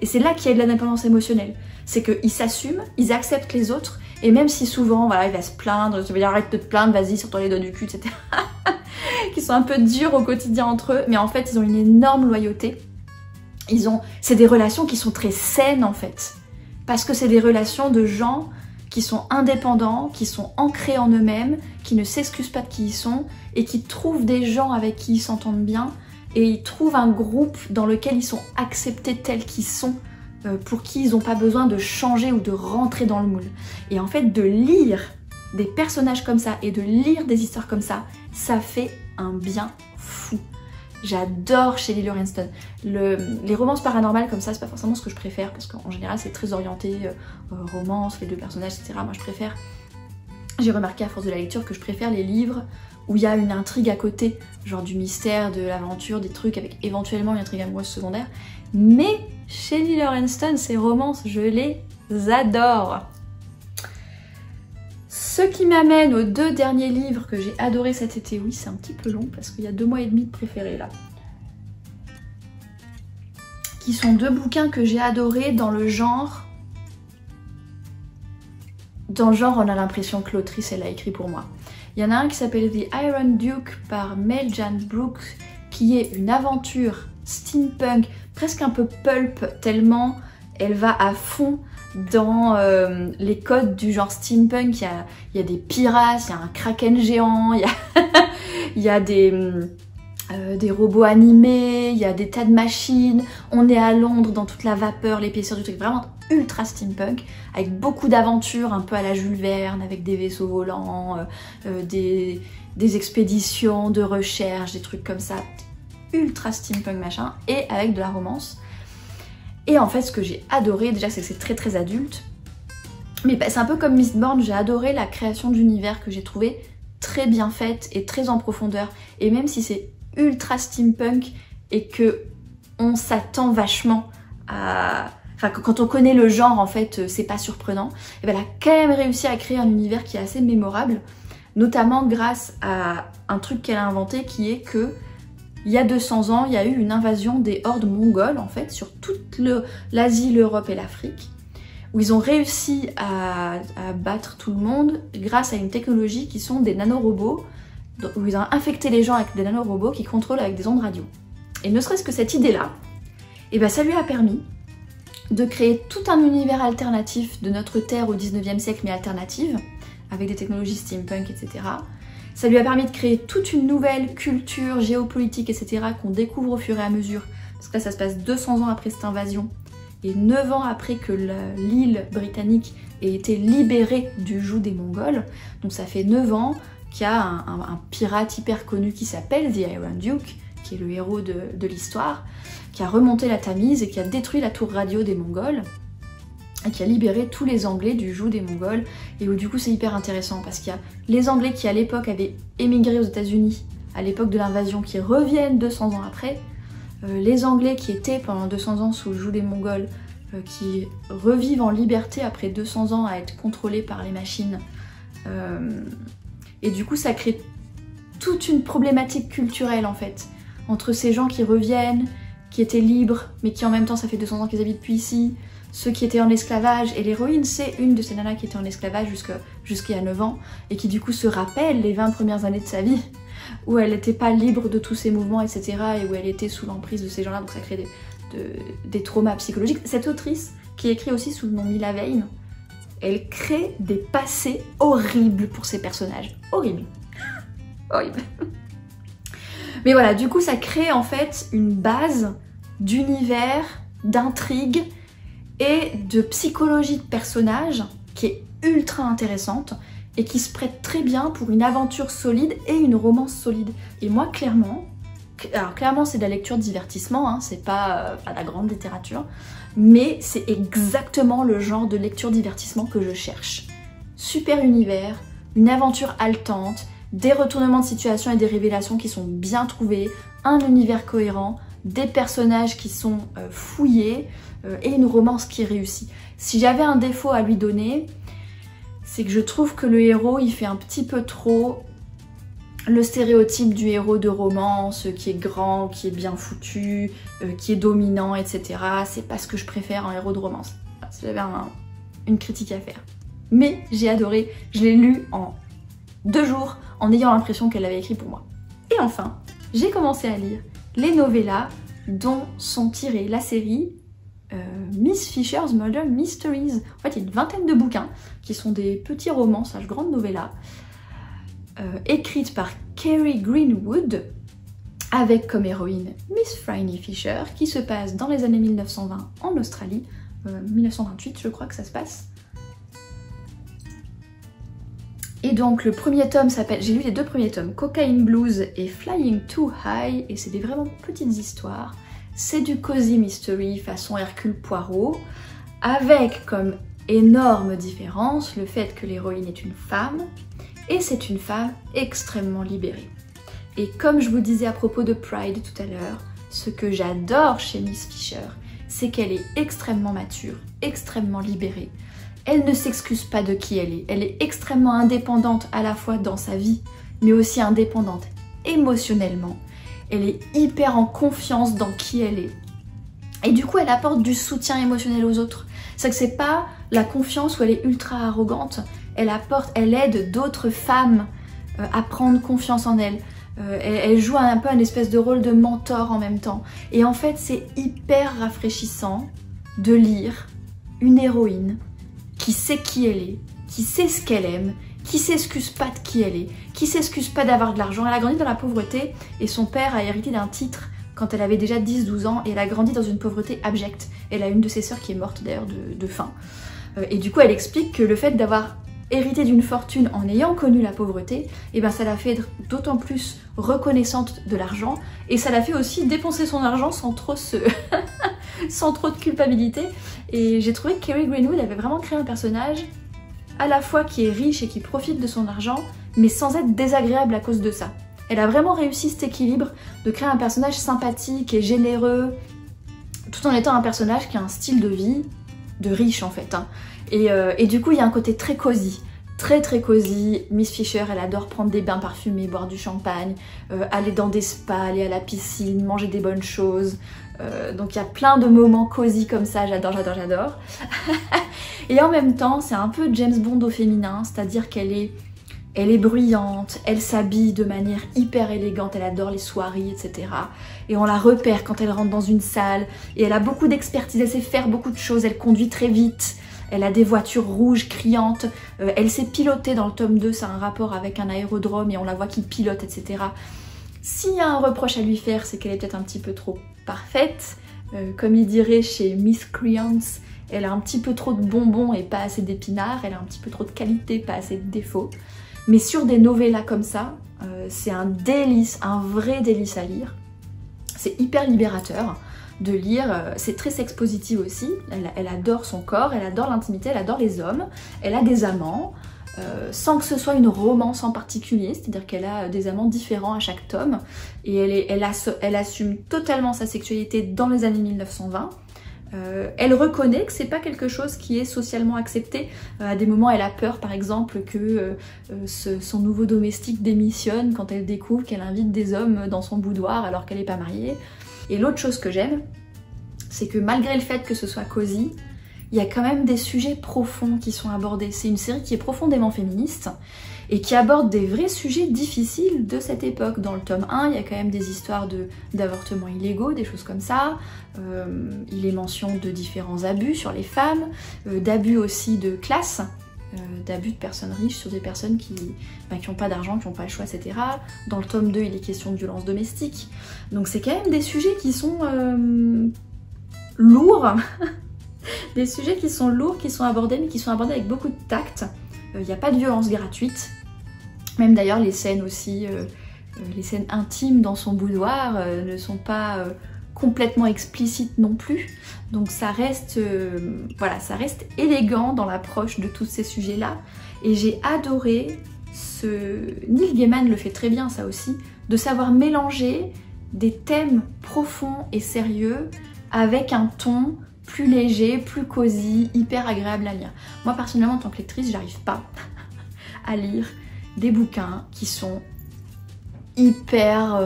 Et c'est là qu'il y a de l'indépendance émotionnelle. C'est qu'ils s'assument, ils acceptent les autres, et même si souvent, voilà, il va se plaindre, je vais dire arrête de te plaindre, vas-y, sors-toi les doigts du cul, etc. Qui sont un peu durs au quotidien entre eux, mais en fait, ils ont une énorme loyauté. C'est des relations qui sont très saines en fait, parce que c'est des relations de gens qui sont indépendants, qui sont ancrés en eux-mêmes, qui ne s'excusent pas de qui ils sont et qui trouvent des gens avec qui ils s'entendent bien, et ils trouvent un groupe dans lequel ils sont acceptés tels qu'ils sont, pour qui ils n'ont pas besoin de changer ou de rentrer dans le moule. Et en fait, de lire des personnages comme ça et de lire des histoires comme ça, ça fait un bien fou. J'adore Shelly Laurenston. Les romances paranormales comme ça, c'est pas forcément ce que je préfère, parce qu'en général c'est très orienté romance, les deux personnages, etc. Moi je préfère J'ai remarqué à force de la lecture que je préfère les livres où il y a une intrigue à côté, genre du mystère, de l'aventure, des trucs avec éventuellement une intrigue amoureuse secondaire. Mais Shelly Laurenston, ses romances, je les adore. Ce qui m'amène aux deux derniers livres que j'ai adorés cet été. Oui, c'est un petit peu long parce qu'il y a 2 mois et demi de préférés là. Qui sont 2 bouquins que j'ai adorés dans le genre... on a l'impression que l'autrice, elle a écrit pour moi. Il y en a un qui s'appelle The Iron Duke par Mel Jan Brooks, qui est une aventure steampunk, presque un peu pulp, tellement elle va à fond dans les codes du genre steampunk. Il y a des pirates, il y a un kraken géant, il y a, il y a des robots animés, il y a des tas de machines. On est à Londres dans toute la vapeur, l'épaisseur du truc, vraiment ultra steampunk, avec beaucoup d'aventures un peu à la Jules Verne, avec des vaisseaux volants, des expéditions de recherche, des trucs comme ça, ultra steampunk machin, et avec de la romance. Et en fait, ce que j'ai adoré déjà, c'est que c'est très très adulte, mais c'est un peu comme Mistborn, j'ai adoré la création d'univers que j'ai trouvé très bien faite et très en profondeur, et même si c'est ultra steampunk et que on s'attend vachement à... Enfin, quand on connaît le genre, en fait, c'est pas surprenant. Et bien, elle a quand même réussi à créer un univers qui est assez mémorable, notamment grâce à un truc qu'elle a inventé qui est que, il y a 200 ans, il y a eu une invasion des hordes mongoles, en fait, sur toute l'Asie, l'Europe et l'Afrique, où ils ont réussi à battre tout le monde grâce à une technologie qui sont des nanorobots, où ils ont infecté les gens avec des nanorobots qui contrôlent avec des ondes radio. Et ne serait-ce que cette idée-là, et bien, ça lui a permis de créer tout un univers alternatif de notre Terre au 19e siècle, mais alternative, avec des technologies steampunk, etc. Ça lui a permis de créer toute une nouvelle culture géopolitique, etc., qu'on découvre au fur et à mesure, parce que là, ça se passe 200 ans après cette invasion, et 9 ans après que l'île britannique ait été libérée du joug des Mongols. Donc ça fait 9 ans qu'il y a un pirate hyper connu qui s'appelle The Iron Duke, qui est le héros de l'histoire, qui a remonté la Tamise et qui a détruit la tour radio des Mongols et qui a libéré tous les Anglais du joug des Mongols. Et où du coup c'est hyper intéressant parce qu'il y a les Anglais qui à l'époque avaient émigré aux États-Unis à l'époque de l'invasion qui reviennent 200 ans après, les Anglais qui étaient pendant 200 ans sous le joug des Mongols qui revivent en liberté après 200 ans à être contrôlés par les machines, et du coup ça crée toute une problématique culturelle en fait entre ces gens qui reviennent, qui étaient libres, mais qui en même temps, ça fait 200 ans qu'ils habitent depuis ici, ceux qui étaient en esclavage, et l'héroïne, c'est une de ces nanas qui était en esclavage jusqu'à 9 ans, et qui du coup se rappelle les 20 premières années de sa vie, où elle n'était pas libre de tous ses mouvements, etc., et où elle était sous l'emprise de ces gens-là, donc ça crée des traumas psychologiques. Cette autrice, qui écrit aussi sous le nom Mila Vane, elle crée des passés horribles pour ses personnages. Horrible. Horrible. Mais voilà, du coup, ça crée en fait une base d'univers, d'intrigue et de psychologie de personnages qui est ultra intéressante et qui se prête très bien pour une aventure solide et une romance solide. Et moi, clairement, alors clairement c'est de la lecture divertissement, hein, c'est pas de la grande littérature, mais c'est exactement le genre de lecture divertissement que je cherche. Super univers, une aventure haletante, des retournements de situation et des révélations qui sont bien trouvés, un univers cohérent, des personnages qui sont fouillés et une romance qui réussit. Si j'avais un défaut à lui donner, c'est que je trouve que le héros, il fait un petit peu trop le stéréotype du héros de romance qui est grand, qui est bien foutu, qui est dominant, etc. C'est pas ce que je préfère en héros de romance. Enfin, si j'avais une critique à faire. Mais j'ai adoré, je l'ai lu en 2 jours en ayant l'impression qu'elle l'avait écrit pour moi. Et enfin, j'ai commencé à lire les novellas dont sont tirées la série Miss Fisher's Murder Mysteries. En fait, il y a une vingtaine de bouquins qui sont des petits romans, slash grandes novellas, écrites par Kerry Greenwood, avec comme héroïne Miss Franny Fisher, qui se passe dans les années 1920 en Australie, 1928 je crois que ça se passe. Et donc le premier tome s'appelle, j'ai lu les 2 premiers tomes, Cocaine Blues et Flying Too High, et c'est des vraiment petites histoires. C'est du cozy mystery façon Hercule Poirot, avec comme Énorme différence, le fait que l'héroïne est une femme, et c'est une femme extrêmement libérée. Et comme je vous disais à propos de Pride tout à l'heure, ce que j'adore chez Miss Fisher, c'est qu'elle est extrêmement mature, extrêmement libérée. Elle ne s'excuse pas de qui elle est extrêmement indépendante à la fois dans sa vie, mais aussi indépendante émotionnellement. Elle est hyper en confiance dans qui elle est. Et du coup, elle apporte du soutien émotionnel aux autres. C'est que c'est pas la confiance où elle est ultra arrogante, elle aide d'autres femmes à prendre confiance en elles. Elle joue un peu une espèce de rôle de mentor en même temps. Et en fait, c'est hyper rafraîchissant de lire une héroïne qui sait qui elle est, qui sait ce qu'elle aime, qui s'excuse pas de qui elle est, qui s'excuse pas d'avoir de l'argent. Elle a grandi dans la pauvreté et son père a hérité d'un titre quand elle avait déjà 10-12 ans et elle a grandi dans une pauvreté abjecte. Elle a une de ses sœurs qui est morte d'ailleurs de faim. Et du coup, elle explique que le fait d'avoir hérité d'une fortune en ayant connu la pauvreté, et ben ça l'a fait d'autant plus reconnaissante de l'argent et ça l'a fait aussi dépenser son argent sans trop sans trop de culpabilité. Et j'ai trouvé que Kerry Greenwood avait vraiment créé un personnage à la fois qui est riche et qui profite de son argent, mais sans être désagréable à cause de ça. Elle a vraiment réussi cet équilibre de créer un personnage sympathique et généreux, tout en étant un personnage qui a un style de vie de riche en fait. Hein. Et du coup, il y a un côté très cosy, très cosy. Miss Fisher, elle adore prendre des bains parfumés, boire du champagne, aller dans des spas, aller à la piscine, manger des bonnes choses. Donc il y a plein de moments cosy comme ça, j'adore. Et en même temps, c'est un peu James Bond au féminin, c'est-à-dire qu'elle est... Elle est bruyante, elle s'habille de manière hyper élégante, elle adore les soirées, etc. Et on la repère quand elle rentre dans une salle. Et elle a beaucoup d'expertise, elle sait faire beaucoup de choses, elle conduit très vite. Elle a des voitures rouges, criantes. Elle sait piloter dans le tome 2, ça a un rapport avec un aérodrome et on la voit qui pilote, etc. S'il y a un reproche à lui faire, c'est qu'elle est peut-être un petit peu trop parfaite. Comme il dirait chez Miss Creance, elle a un petit peu trop de bonbons et pas assez d'épinards. Elle a un petit peu trop de qualité, pas assez de défauts. Mais sur des novellas comme ça, c'est un délice, un vrai délice à lire. C'est hyper libérateur de lire, c'est très sex positive aussi. Elle adore son corps, elle adore l'intimité, elle adore les hommes, elle a des amants, sans que ce soit une romance en particulier, c'est-à-dire qu'elle a des amants différents à chaque tome, et elle assume totalement sa sexualité dans les années 1920. Elle reconnaît que c'est pas quelque chose qui est socialement accepté. À des moments, elle a peur, par exemple, que son nouveau domestique démissionne quand elle découvre qu'elle invite des hommes dans son boudoir alors qu'elle n'est pas mariée. Et l'autre chose que j'aime, c'est que malgré le fait que ce soit cosy, il y a quand même des sujets profonds qui sont abordés. C'est une série qui est profondément féministe et qui aborde des vrais sujets difficiles de cette époque. Dans le tome 1, il y a quand même des histoires d'avortements illégaux, des choses comme ça. Il est mention de différents abus sur les femmes, d'abus aussi de classe, d'abus de personnes riches sur des personnes qui n'ont pas d'argent, qui n'ont pas le choix, etc. Dans le tome 2, il est question de violence domestique. Donc c'est quand même des sujets qui sont lourds, des sujets qui sont lourds, qui sont abordés, mais qui sont abordés avec beaucoup de tact. Il n'y a pas de violence gratuite, même d'ailleurs les scènes aussi, les scènes intimes dans son boudoir ne sont pas complètement explicites non plus, donc ça reste, voilà, ça reste élégant dans l'approche de tous ces sujets-là, et j'ai adoré Neil Gaiman le fait très bien ça aussi, de savoir mélanger des thèmes profonds et sérieux avec un ton plus léger, plus cosy, hyper agréable à lire. Moi personnellement en tant que lectrice, j'arrive pas à lire des bouquins qui sont hyper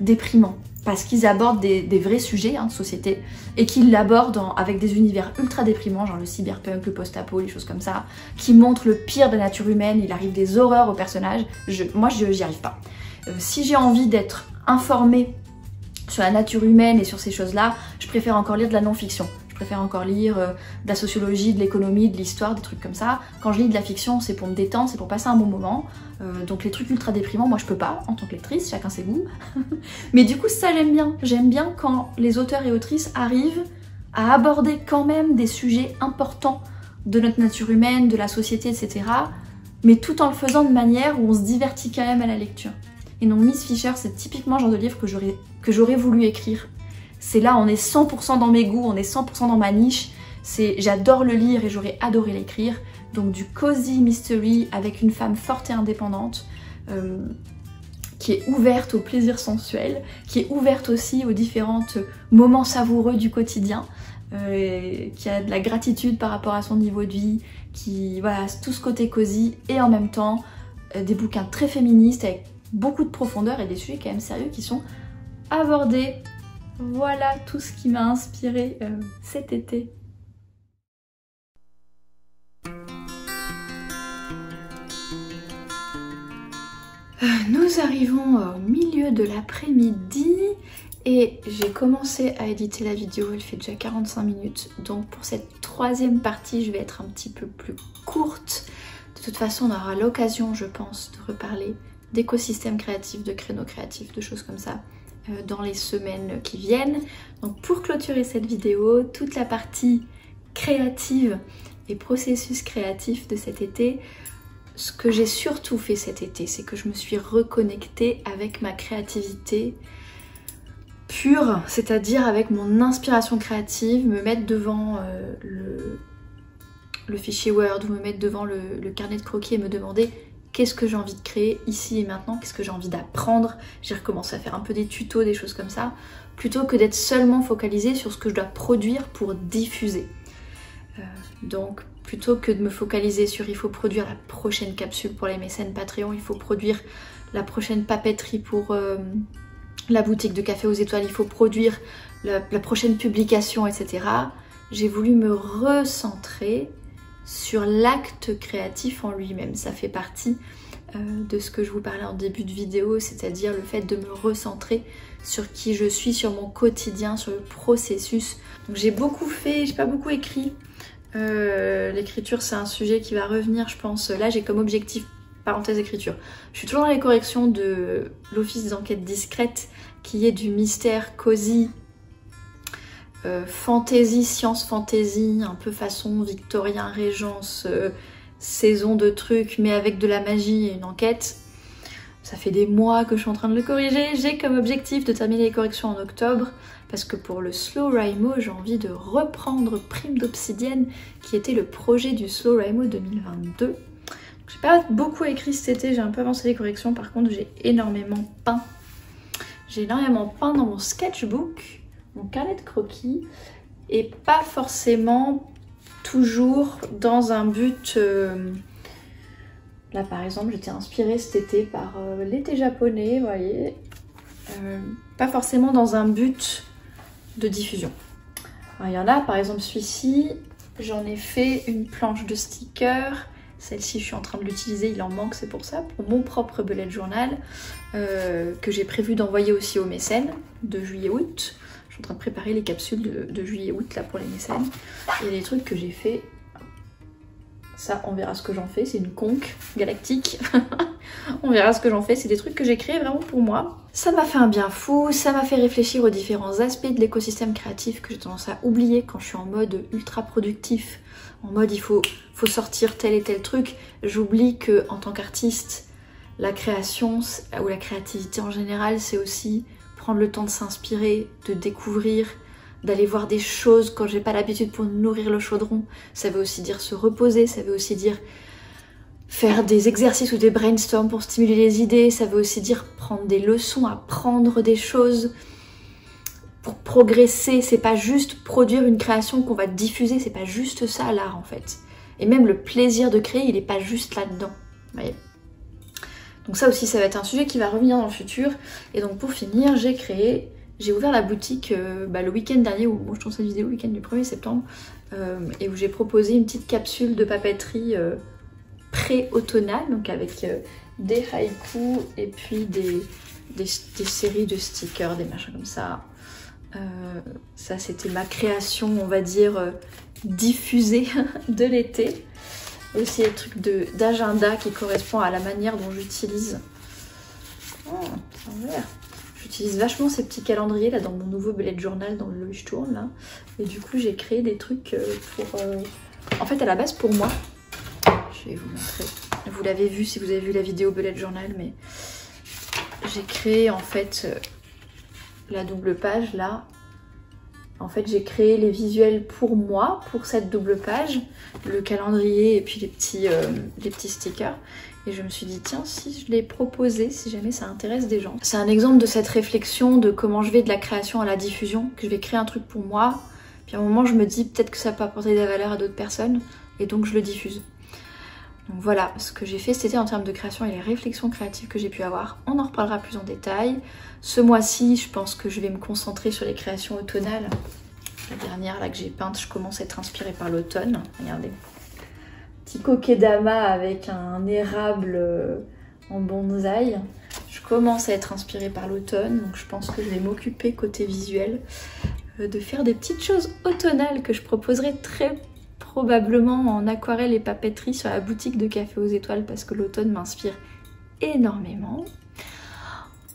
déprimants parce qu'ils abordent des vrais sujets de société et qu'ils l'abordent avec des univers ultra déprimants, genre le cyberpunk, le post-apo, les choses comme ça, qui montrent le pire de la nature humaine, il arrive des horreurs aux personnages. Moi j'y arrive pas. Si j'ai envie d'être informée sur la nature humaine et sur ces choses-là, je préfère encore lire de la non-fiction. Je préfère encore lire de la sociologie, de l'économie, de l'histoire, des trucs comme ça. Quand je lis de la fiction, c'est pour me détendre, c'est pour passer un bon moment. Donc les trucs ultra déprimants, moi je peux pas, en tant que lectrice, chacun ses goûts. Mais du coup, ça j'aime bien. J'aime bien quand les auteurs et autrices arrivent à aborder quand même des sujets importants de notre nature humaine, de la société, etc. Mais tout en le faisant de manière où on se divertit quand même à la lecture. Et non, Miss Fisher, c'est typiquement le genre de livre que j'aurais voulu écrire. C'est là, on est 100% dans mes goûts, on est 100% dans ma niche, J'adore le lire et j'aurais adoré l'écrire. Donc du cozy mystery avec une femme forte et indépendante qui est ouverte au plaisir sensuel, qui est ouverte aussi aux différents moments savoureux du quotidien, qui a de la gratitude par rapport à son niveau de vie, qui, voilà, tout ce côté cosy, et en même temps des bouquins très féministes avec beaucoup de profondeur et des sujets quand même sérieux qui sont abordés. Voilà tout ce qui m'a inspirée cet été. Nous arrivons au milieu de l'après-midi et j'ai commencé à éditer la vidéo, elle fait déjà 45 minutes. Donc pour cette troisième partie, je vais être un petit peu plus courte. De toute façon, on aura l'occasion, je pense, de reparler d'écosystèmes créatifs, de créneaux créatifs, de choses comme ça dans les semaines qui viennent. Donc pour clôturer cette vidéo, toute la partie créative et processus créatif de cet été, ce que j'ai surtout fait cet été, c'est que je me suis reconnectée avec ma créativité pure, c'est-à-dire avec mon inspiration créative, me mettre devant le fichier Word ou me mettre devant le carnet de croquis et me demander qu'est-ce que j'ai envie de créer ici et maintenant, qu'est-ce que j'ai envie d'apprendre. J'ai recommencé à faire un peu des tutos, des choses comme ça, plutôt que d'être seulement focalisée sur ce que je dois produire pour diffuser. Donc, plutôt que de me focaliser sur il faut produire la prochaine capsule pour les mécènes Patreon, il faut produire la prochaine papeterie pour la boutique de Café aux étoiles, il faut produire la prochaine publication, etc. J'ai voulu me recentrer sur l'acte créatif en lui-même. Ça fait partie de ce que je vous parlais en début de vidéo, c'est-à-dire le fait de me recentrer sur qui je suis, sur mon quotidien, sur le processus. Donc j'ai beaucoup fait, j'ai pas beaucoup écrit. L'écriture, c'est un sujet qui va revenir, je pense. Là, j'ai comme objectif, parenthèse écriture, je suis toujours dans les corrections de l'office d'enquête discrète, qui est du mystère cosy, fantasy, science fantasy, un peu façon victorien, régence, saison de trucs, mais avec de la magie et une enquête. Ça fait des mois que je suis en train de le corriger. J'ai comme objectif de terminer les corrections en octobre parce que pour le Slow Rhino, j'ai envie de reprendre Prime d'Obsidienne qui était le projet du Slow Rhino 2022. J'ai pas beaucoup écrit cet été, j'ai un peu avancé les corrections. Par contre, j'ai énormément peint. J'ai énormément peint dans mon sketchbook, mon carnet de croquis, et pas forcément toujours dans un but... Là par exemple, j'étais inspirée cet été par l'été japonais, vous voyez. Pas forcément dans un but de diffusion. Alors, il y en a, par exemple celui-ci, j'en ai fait une planche de stickers. Celle-ci, je suis en train de l'utiliser, il en manque, c'est pour ça, pour mon propre bullet journal, que j'ai prévu d'envoyer aussi aux mécènes de juillet-août. Je suis en train de préparer les capsules de juillet-août là pour les mécènes. Et les trucs que j'ai fait. Ça, on verra ce que j'en fais, c'est une conque galactique. On verra ce que j'en fais, c'est des trucs que j'ai créés vraiment pour moi. Ça m'a fait un bien fou, ça m'a fait réfléchir aux différents aspects de l'écosystème créatif que j'ai tendance à oublier quand je suis en mode ultra productif, en mode il faut sortir tel et tel truc. J'oublie que en tant qu'artiste, la création ou la créativité en général, c'est aussi prendre le temps de s'inspirer, de découvrir, d'aller voir des choses quand j'ai pas l'habitude pour nourrir le chaudron. Ça veut aussi dire se reposer, ça veut aussi dire faire des exercices ou des brainstorms pour stimuler les idées, ça veut aussi dire prendre des leçons, apprendre des choses pour progresser. C'est pas juste produire une création qu'on va diffuser, c'est pas juste ça l'art en fait. Et même le plaisir de créer, il est pas juste là-dedans, vous voyez. Donc ça aussi, ça va être un sujet qui va revenir dans le futur. Et donc pour finir, j'ai ouvert la boutique le week-end dernier, où bon, je tourne cette vidéo le week-end du 1er septembre, et où j'ai proposé une petite capsule de papeterie pré-automnale, donc avec des haïkus et puis des séries de stickers, des machins comme ça. Ça, c'était ma création, on va dire, diffusée de l'été. Aussi le truc d'agenda qui correspond à la manière dont j'utilise... Oh, c'est un verre. J'utilise vachement ces petits calendriers là dans mon nouveau bullet journal, dans le Leuchtturm là. Et du coup, j'ai créé des trucs pour... En fait, à la base, pour moi, je vais vous montrer. Vous l'avez vu si vous avez vu la vidéo bullet journal, mais j'ai créé en fait la double page là En fait, j'ai créé les visuels pour moi, pour cette double page, le calendrier et puis les petits stickers. Et je me suis dit, tiens, si je l'ai proposé, si jamais ça intéresse des gens. C'est un exemple de cette réflexion de comment je vais de la création à la diffusion, que je vais créer un truc pour moi, puis à un moment je me dis peut-être que ça peut apporter de la valeur à d'autres personnes, et donc je le diffuse. Donc voilà, ce que j'ai fait, c'était en termes de création et les réflexions créatives que j'ai pu avoir. On en reparlera plus en détail. Ce mois-ci, je pense que je vais me concentrer sur les créations automnales. La dernière là que j'ai peinte, je commence à être inspirée par l'automne. Regardez. Petit kokedama avec un érable en bonsaï. Je commence à être inspirée par l'automne, donc je pense que je vais m'occuper côté visuel de faire des petites choses automnales que je proposerai très probablement en aquarelle et papeterie sur la boutique de Café aux étoiles parce que l'automne m'inspire énormément.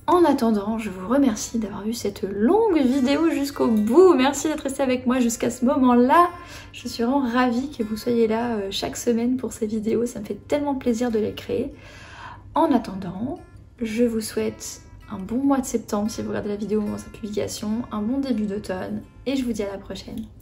En attendant, je vous remercie d'avoir vu cette longue vidéo jusqu'au bout. Merci d'être resté avec moi jusqu'à ce moment-là. Je suis vraiment ravie que vous soyez là chaque semaine pour ces vidéos. Ça me fait tellement plaisir de les créer. En attendant, je vous souhaite un bon mois de septembre si vous regardez la vidéo avant sa publication, un bon début d'automne et je vous dis à la prochaine.